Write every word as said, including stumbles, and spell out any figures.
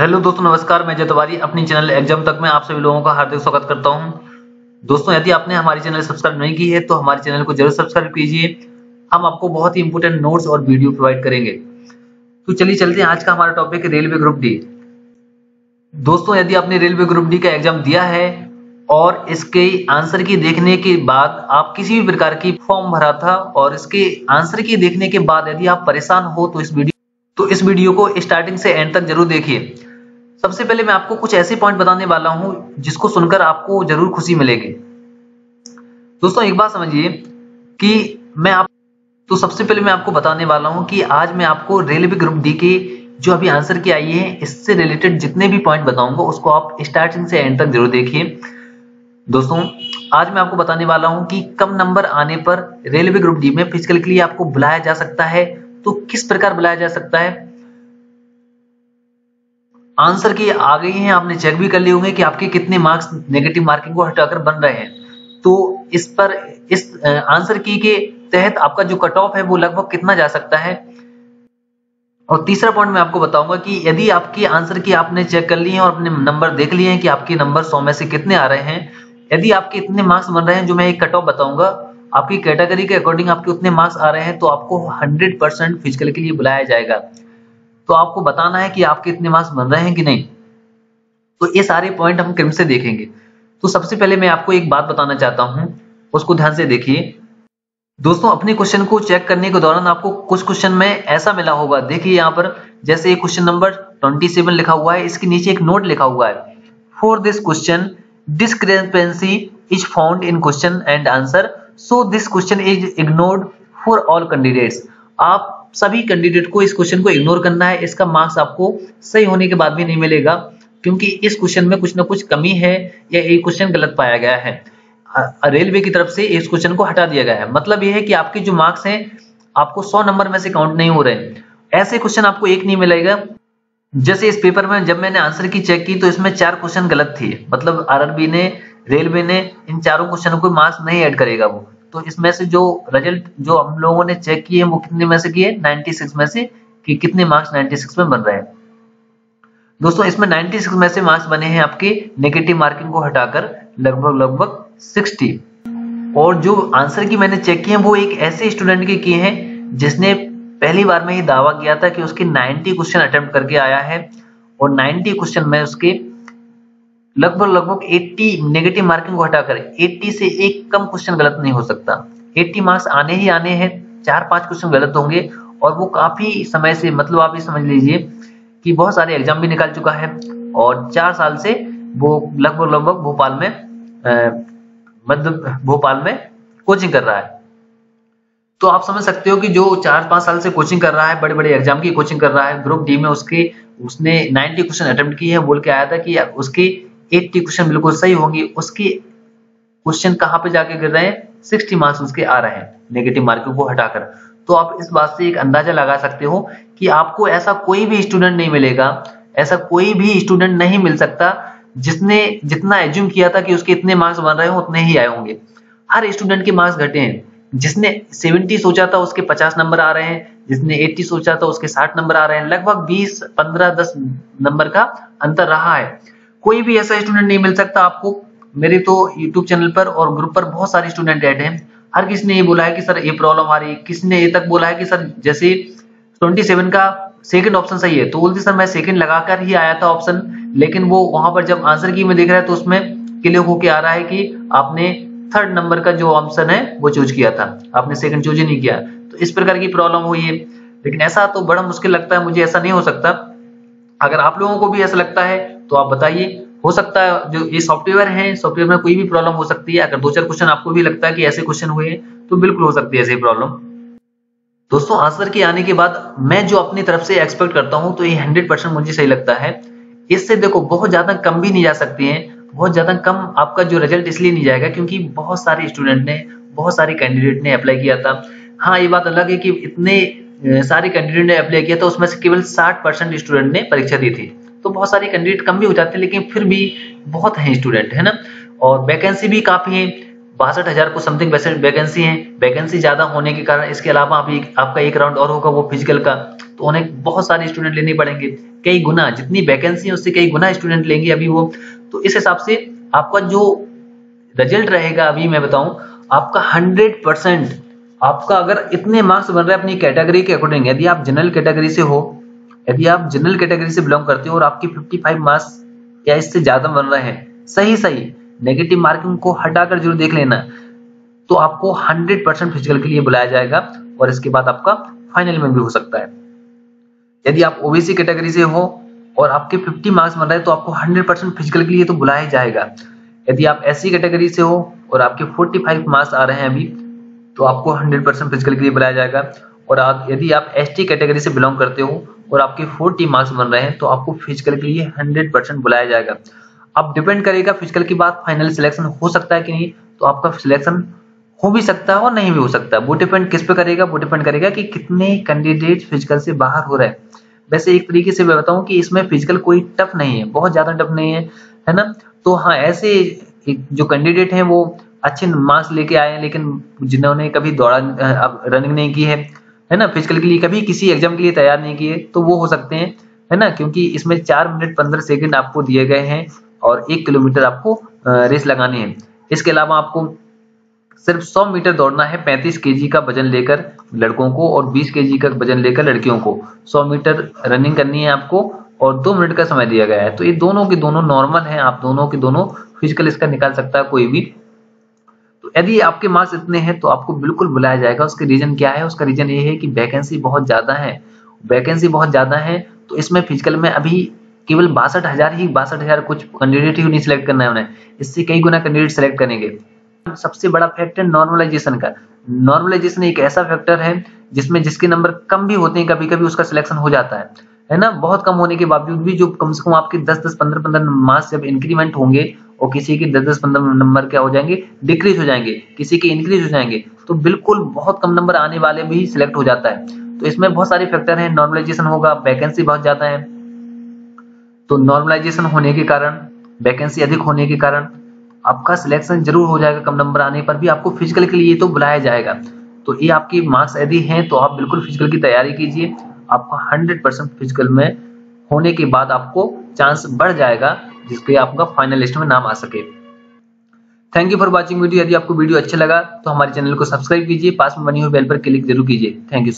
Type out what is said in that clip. Hello दोस्तों नमस्कार, मैं जय तिवारी अपनी चैनल एग्जाम तक में आप सभी लोगों का हार्दिक स्वागत करता हूं। दोस्तों यदि आपने हमारे चैनल सब्सक्राइब नहीं की है तो हमारे चैनल को जरूर सब्सक्राइब कीजिए। हम आपको बहुत ही इंपोर्टेंट नोट्स और वीडियो प्रोवाइड करेंगे। तो चलिए चलते हैं, आज का हमारा टॉपिक रेलवे ग्रुप डी। दोस्तों यदि आपने रेलवे ग्रुप डी का एग्जाम दिया है और इसके आंसर की देखने के बाद आप किसी भी प्रकार की फॉर्म भरा था और इसके आंसर की देखने के बाद यदि आप परेशान हो तो इस वीडियो तो इस वीडियो को स्टार्टिंग से एंड तक जरूर देखिए। सबसे पहले मैं आपको कुछ ऐसे पॉइंट बताने वाला हूं जिसको सुनकर आपको जरूर खुशी मिलेगी। दोस्तों एक बात समझिए कि मैं आप तो सबसे पहले मैं आपको बताने वाला हूं कि आज मैं आपको रेलवे ग्रुप डी के जो अभी आंसर की आई है इससे रिलेटेड जितने भी पॉइंट बताऊंगा उसको आप स्टार्टिंग से एंड तक जरूर देखिए। दोस्तों आज मैं आपको बताने वाला हूं कि कम नंबर आने पर रेलवे ग्रुप डी में फिजिकल के लिए आपको बुलाया जा सकता है, तो किस प्रकार बुलाया जा सकता है। आंसर की आ गई हैं, आपने चेक भी कर लिए होंगे कि आपके कितने मार्क्स नेगेटिव मार्किंग को हटाकर बन रहे हैं। तो इस पर इस आंसर की के तहत आपका जो कट ऑफ है वो लगभग कितना जा सकता है। और तीसरा पॉइंट मैं आपको बताऊंगा कि यदि आपकी आंसर की आपने चेक कर लिए हैं और अपने नंबर देख लिए हैं कि आपके नंबर सौ में से कितने आ रहे हैं, यदि आपके इतने मार्क्स बन रहे हैं जो मैं एक कट ऑफ बताऊंगा आपकी कैटेगरी के अकॉर्डिंग आपके उतने मार्क्स आ रहे हैं तो आपको हंड्रेड परसेंट फिजिकल के लिए बुलाया जाएगा। तो आपको बताना है कि आपके इतने मार्क्स बन रहे हैं कि नहीं। तो ये सारे पॉइंट हम क्रम से देखेंगे। तो सबसे पहले मैं आपको एक बात बताना चाहता हूं, उसको ध्यान से देखिए। दोस्तों अपने क्वेश्चन को चेक करने के दौरान आपको कुछ क्वेश्चन में ऐसा मिला होगा, देखिए यहाँ पर जैसे क्वेश्चन नंबर ट्वेंटी सेवन लिखा हुआ है, इसके नीचे एक नोट लिखा हुआ है, for this question discrepancy is found in question and answer so this question is ignored for all candidates. आप सभी कैंडिडेट को इस क्वेश्चन को इग्नोर करना है, इसका मार्क्स आपको सही होने के बाद भी नहीं मिलेगा क्योंकि इस क्वेश्चन में कुछ ना कुछ कमी है या ये क्वेश्चन गलत पाया गया है। रेलवे की तरफ से इस क्वेश्चन को हटा दिया गया है, मतलब यह है कि आपके जो मार्क्स हैं आपको सौ नंबर में से काउंट नहीं हो रहे। ऐसे क्वेश्चन आपको एक नहीं मिलेगा। जैसे इस पेपर में जब मैंने आंसर की चेक की तो इसमें चार क्वेश्चन गलत थे, मतलब आरआरबी ने रेलवे ने इन चारों क्वेश्चनों को मार्क्स नहीं ऐड करेगा वो। तो इसमें से जो रिजल्ट जो हम लोगों ने चेक किए वो कितने में से किए, छियानवे में से, कि कितने मार्क्स छियानवे में बन रहे हैं। दोस्तों इसमें छियानवे में से मार्क्स बने हैं आपके नेगेटिव मार्किंग को हटाकर लगभग लगभग साठ। और जो आंसर की मैंने चेक किए वो एक ऐसे स्टूडेंट के किए हैं जिसने पहली बार में ही दावा किया था कि उसके नब्बे क्वेश्चन अटेम्प्ट करके आया है और नब्बे क्वेश्चन में उसके लगभग लगभग अस्सी नेगेटिव मार्किंग को हटाकर अस्सी से एक कम क्वेश्चन गलत नहीं हो सकता। अस्सी मार्क्स आने ही आने हैं, चार पांच क्वेश्चन गलत होंगे और वो काफी समय से, मतलब आप ये समझ लीजिए कि बहुत सारे एग्जाम भी निकाल चुका है और चार साल से वो लगभग लगभग भोपाल में मतलब भोपाल में कोचिंग कर रहा है। तो आप समझ सकते हो कि जो चार पांच साल से कोचिंग कर रहा है, बड़े बड़े एग्जाम की कोचिंग कर रहा है, ग्रुप डी में उसके उसने नब्बे क्वेश्चन अटेम्प्ट किए हैं, बोल के आया था कि उसके अस्सी क्वेश्चन बिल्कुल सही होंगे, उसके क्वेश्चन कहाँ पे जाके गिर रहे हैं, साठ मार्क्स उसके आ रहे हैं नेगेटिव मार्किंग को हटाकर। तो आप इस बात से एक अंदाजा लगा सकते हो कि आपको ऐसा कोई भी स्टूडेंट नहीं मिलेगा, ऐसा कोई भी स्टूडेंट नहीं मिल सकता जिसने जितना एज्यूम किया था कि उसके इतने मार्क्स बन रहे हो उतने ही आए होंगे। हर स्टूडेंट के मार्क्स घटे हैं, जिसने सत्तर सोचा था उसके पचास नंबर आ रहे हैं, जिसने अस्सी सोचा था उसके साठ नंबर आ रहे हैं, लगभग बीस, पंद्रह, दस नंबर का अंतर रहा है। कोई भी ऐसा स्टूडेंट नहीं मिल सकता आपको। मेरे तो यूट्यूब चैनल पर और ग्रुप पर बहुत सारे स्टूडेंट ऐड हैं, हर किसी ने ये बोला है कि सर ये प्रॉब्लम आ रही है, किसी ने ये तक बोला है कि सर जैसे सत्ताईस का सेकंड ऑप्शन सही है तो बोलते सर मैं सेकंड लगाकर ही आया था ऑप्शन, लेकिन वो वहां पर जब आंसर की में देख रहा है तो उसमें क्लियर होके आ रहा है कि आपने थर्ड नंबर का जो ऑप्शन है वो चूज किया था, आपने सेकंड चूज ही नहीं किया। तो इस प्रकार की प्रॉब्लम हुई है, लेकिन ऐसा तो बड़ा मुश्किल लगता है, मुझे ऐसा नहीं हो सकता। अगर आप लोगों को भी ऐसा लगता है तो आप बताइए, हो सकता है जो ये सॉफ्टवेयर है, सॉफ्टवेयर में कोई भी प्रॉब्लम हो सकती है। अगर दो चार क्वेश्चन आपको भी लगता है कि ऐसे क्वेश्चन हुए हैं तो बिल्कुल हो सकती है ऐसी प्रॉब्लम। दोस्तों आंसर के आने के बाद मैं जो अपनी तरफ से एक्सपेक्ट करता हूं तो ये हंड्रेड परसेंट मुझे सही लगता है। इससे देखो बहुत ज्यादा कम भी नहीं जा सकती है, बहुत ज्यादा कम आपका जो रिजल्ट इसलिए नहीं जाएगा क्योंकि बहुत सारे स्टूडेंट ने, बहुत सारे कैंडिडेट ने अप्लाई किया था। हाँ ये बात अलग है कि इतने सारे कैंडिडेट ने अप्लाई किया था उसमें से केवल साठ परसेंट स्टूडेंट ने परीक्षा दी थी, तो बहुत सारे कैंडिडेट कम भी हो जाते हैं, लेकिन फिर भी बहुत हैं स्टूडेंट, है ना। और वैकेंसी भी काफी है, बासठ हजार को समथिंग वैकेंसी है, वैकेंसी ज्यादा होने के कारण इसके अलावा आप एक, आपका एक राउंड और होगा वो फिजिकल का, तो उन्हें बहुत सारे स्टूडेंट लेने पड़ेंगे, कई गुना जितनी वैकेंसी है उससे कई गुना स्टूडेंट लेंगे अभी वो। तो इस हिसाब से आपका जो रिजल्ट रहेगा अभी मैं बताऊं आपका हंड्रेड परसेंट आपका अगर इतने मार्क्स बन रहे हैं अपनी कैटेगरी के अकॉर्डिंग, यदि आप जनरल कैटेगरी से हो, यदि आप जनरल कैटेगरी से बिलोंग करते हो और आपकी पचपन मार्क्स या इससे ज्यादा बन रहे हैं, सही सही नेगेटिव मार्किंग को हटाकर जरूर देख लेना, तो आपको हंड्रेड परसेंट फिजिकल के लिए बुलाया जाएगा और इसके बाद आपका फाइनल में भी हो सकता है। यदि आप ओबीसी कैटेगरी से हो और आपके पचास मार्क्स बन रहे हैं तो आपको हंड्रेड परसेंट फिजिकल के लिए तो बुलाया जाएगा। यदि आप एससी कैटेगरी से हो और आपके पैंतालीस मार्क्स आ रहे हैं अभी, तो आपको हंड्रेड परसेंट फिजिकल के लिए बुलाया जाएगा। और आप यदि आप एसटी कैटेगरी से बिलोंग करते हो और आपके चालीस मार्क्स बन रहे हैं तो आपको फिजिकल के लिए हंड्रेड परसेंट बुलाया जाएगा। अब डिपेंड करेगा फिजिकल के बाद फाइनल सिलेक्शन हो सकता है कि नहीं, तो आपका सिलेक्शन हो भी सकता है और नहीं भी हो सकता। वो डिपेंड किस पे करेगा, वो डिपेंड करेगा कि कितने कैंडिडेट फिजिकल से बाहर हो रहे हैं। वैसे एक तरीके से मैं बताऊं कि इसमें फिजिकल कोई टफ नहीं है, बहुत ज्यादा टफ नहीं है, है ना। तो हाँ, ऐसे जो कैंडिडेट हैं वो अच्छे मार्क्स लेके आए हैं लेकिन जिन्होंने कभी दौड़ा रनिंग नहीं की है, है ना, फिजिकल के लिए कभी किसी एग्जाम के लिए तैयार नहीं किए, तो वो हो सकते हैं, है ना, क्योंकि इसमें चार मिनट पंद्रह सेकेंड आपको दिए गए हैं और एक किलोमीटर आपको रेस लगानी है। इसके अलावा आपको सिर्फ सौ मीटर दौड़ना है पैंतीस केजी का वजन लेकर लड़कों को और बीस केजी का वजन लेकर लड़कियों को। सौ मीटर रनिंग करनी है आपको और दो मिनट का समय दिया गया है। तो ये दोनों के दोनों नॉर्मल हैं, आप दोनों के दोनों फिजिकल इसका निकाल सकता है कोई भी। तो यदि आपके मार्क्स इतने हैं तो आपको बिल्कुल बुलाया जाएगा। उसके रीजन क्या है, उसका रीजन ये है कि वैकेंसी बहुत ज्यादा है, वैकेंसी बहुत ज्यादा है तो इसमें फिजिकल में अभी केवल बासठ हजार ही बासठ हजार कुछ कैंडिडेट ही उन्हें सिलेक्ट करना है, उन्हें इससे कई गुना कैंडिडेट सिलेक्ट करेंगे। सबसे बड़ा फैक्टर नॉर्मलाइजेशन का, नॉर्मलाइजेशन एक ऐसा फैक्टर है जिसमें जिसके नंबर कम भी होते हैं कभी कभी उसका सिलेक्शन हो जाता है, है ना। बहुत कम होने के बावजूद भी जो कम से कम आपके दस दस पंद्रह पंद्रह मार्क्स जब इंक्रीमेंट होंगे और किसी के दस दस पंद्रह नंबर क्या हो जाएंगे, डिक्रीज हो जाएंगे, किसी के इंक्रीज हो जाएंगे, तो बिल्कुल बहुत कम नंबर आने वाले भी सिलेक्ट हो जाता है। तो इसमें बहुत सारे फैक्टर है, नॉर्मलाइजेशन होगा, वैकेंसी बहुत ज्यादा है तो नॉर्मलाइजेशन होने के कारण, वैकेंसी अधिक होने के कारण आपका सिलेक्शन जरूर हो जाएगा। कम नंबर आने पर भी आपको फिजिकल के लिए तो बुलाया जाएगा। तो ये आपकी मार्क्स यदि हैं तो आप बिल्कुल फिजिकल की तैयारी कीजिए, आपका हंड्रेड परसेंट फिजिकल में होने के बाद आपको चांस बढ़ जाएगा जिसके आपका फाइनल लिस्ट में नाम आ सके। Thank you for watching video. यदि आपको वीडियो अच्छा लगा तो हमारे चैनल को सब्सक्राइब कीजिए, पास में बनी हुई बेल पर क्लिक जरूर कीजिए। Thank you.